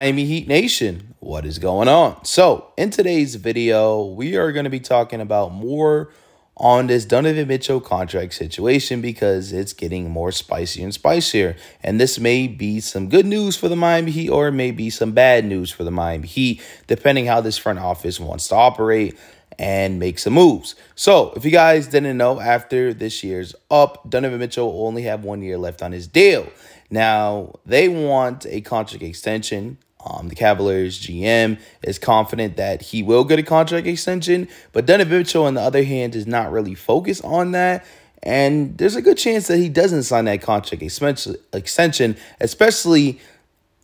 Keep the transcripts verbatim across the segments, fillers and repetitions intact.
Miami Heat Nation, what is going on? So in today's video, we are going to be talking about more on this Donovan Mitchell contract situation because it's getting more spicy and spicier. And this may be some good news for the Miami Heat or it may be some bad news for the Miami Heat, depending how this front office wants to operate and make some moves. So if you guys didn't know, after this year's up, Donovan Mitchell will only have one year left on his deal. Now, they want a contract extension. Um, the Cavaliers G M is confident that he will get a contract extension, but Donovan Mitchell, on the other hand, does not really focus on that. And there's a good chance that he doesn't sign that contract extension, especially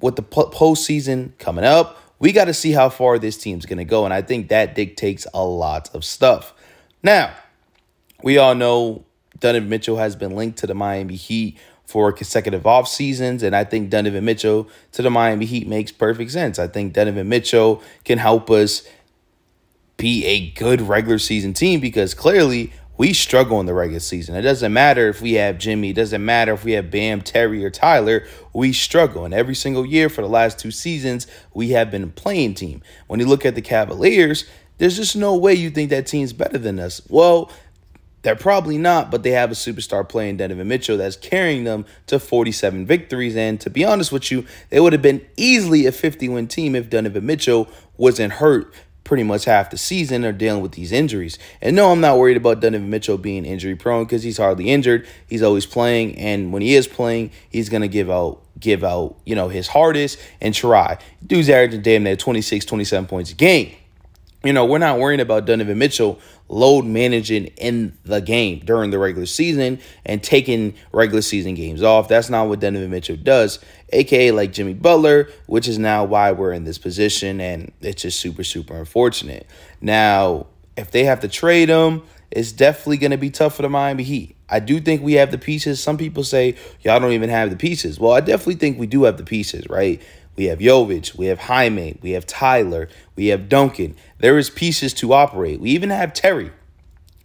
with the postseason coming up. We got to see how far this team's going to go, and I think that dictates a lot of stuff. Now, we all know Donovan Mitchell has been linked to the Miami Heat for consecutive off seasons, and I think Donovan Mitchell to the Miami Heat makes perfect sense. I think Donovan Mitchell can help us be a good regular season team because clearly we struggle in the regular season. It doesn't matter if we have Jimmy. It doesn't matter if we have Bam, Terry, or Tyler. We struggle. And every single year for the last two seasons, we have been a playing team. When you look at the Cavaliers, there's just no way you think that team's better than us. Well, they're probably not, but they have a superstar player in Donovan Mitchell that's carrying them to forty-seven victories. And to be honest with you, they would have been easily a fifty-win team if Donovan Mitchell wasn't hurt pretty much half the season or dealing with these injuries. And no, I'm not worried about Donovan Mitchell being injury prone because he's hardly injured. He's always playing. And when he is playing, he's going to give out, give out, you know, his hardest and try. Dude's averaging damn near twenty-six, twenty-seven points a game. You know, we're not worrying about Donovan Mitchell load managing in the game during the regular season and taking regular season games off. That's not what Donovan Mitchell does, a k a like Jimmy Butler, which is now why we're in this position. And it's just super, super unfortunate. Now, if they have to trade him, it's definitely going to be tough for the Miami Heat. I do think we have the pieces. Some people say, y'all don't even have the pieces. Well, I definitely think we do have the pieces, right? We have Jovic, we have Jaime, we have Tyler, we have Duncan. There is pieces to operate. We even have Terry.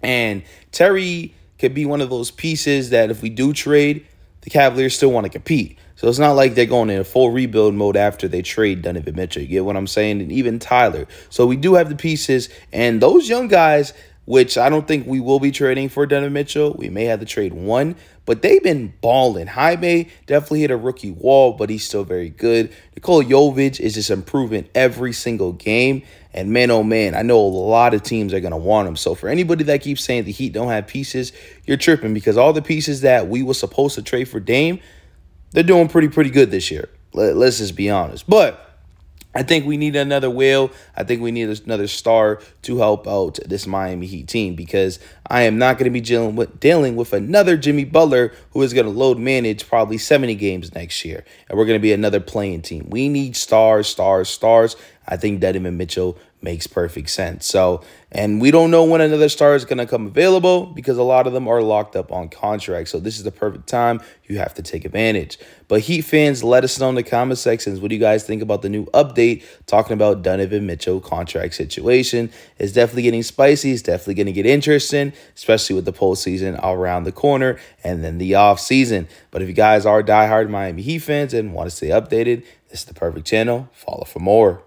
And Terry could be one of those pieces that if we do trade, the Cavaliers still want to compete. So it's not like they're going in a full rebuild mode after they trade Donovan Mitchell. You get what I'm saying? And even Tyler. So we do have the pieces. And those young guys, which I don't think we will be trading for Donovan Mitchell. We may have to trade one, but they've been balling. Jaime definitely hit a rookie wall, but he's still very good. Nikola Jovic is just improving every single game. And man, oh man, I know a lot of teams are going to want him. So for anybody that keeps saying the Heat don't have pieces, you're tripping because all the pieces that we were supposed to trade for Dame, they're doing pretty, pretty good this year. Let's just be honest. But I think we need another will. I think we need another star to help out this Miami Heat team because I am not going to be dealing with, dealing with another Jimmy Butler who is going to load manage probably seventy games next year. And we're going to be another playing team. We need stars, stars, stars. I think Donovan Mitchell makes perfect sense. So, and we don't know when another star is going to come available because a lot of them are locked up on contracts. So this is the perfect time. You have to take advantage. But Heat fans, let us know in the comment sections. What do you guys think about the new update talking about Donovan Mitchell contract situation? It's definitely getting spicy. It's definitely going to get interesting, especially with the postseason around the corner and then the off season. But if you guys are diehard Miami Heat fans and want to stay updated, this is the perfect channel. Follow for more.